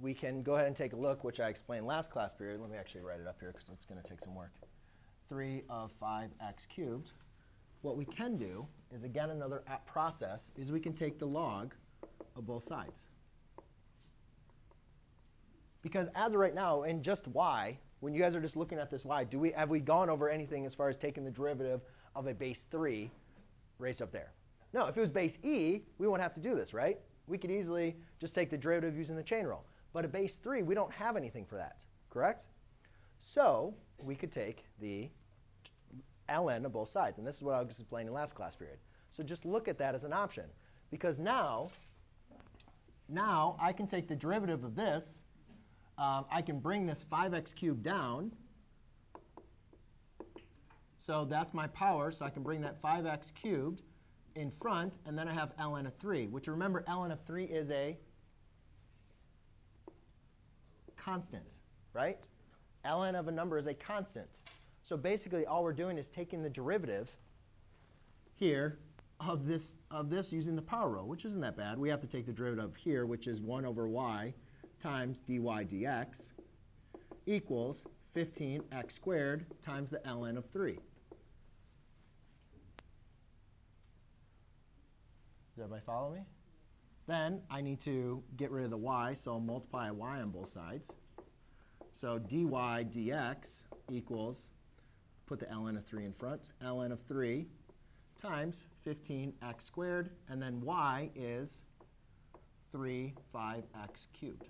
we can go ahead and take a look, which I explained last class period. Let me actually write it up here because it's going to take some work. 3 of 5x cubed. What we can do is, again, another process is we can take the log of both sides. Because as of right now, in just y, when you guys are just looking at this y, have we gone over anything as far as taking the derivative of a base 3 raised up there? No, if it was base e, we won't have to do this, right? We could easily just take the derivative using the chain rule. But a base 3, we don't have anything for that, correct? So we could take the ln of both sides. And this is what I was explaining last class period. So just look at that as an option. Because now I can take the derivative of this. I can bring this 5x cubed down. So that's my power. So I can bring that 5x cubed in front. And then I have ln of 3, which remember ln of 3 is a constant, right? ln of a number is a constant. So basically, all we're doing is taking the derivative here of this using the power rule, which isn't that bad. We have to take the derivative here, which is 1 over y times dy dx equals 15x squared times the ln of 3. Does everybody follow me? Then I need to get rid of the y, so I'll multiply y on both sides. So dy dx equals, put the ln of 3 in front, ln of 3 times 15x squared. And then y is 3, 5x cubed.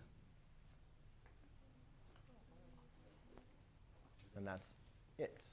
And that's it.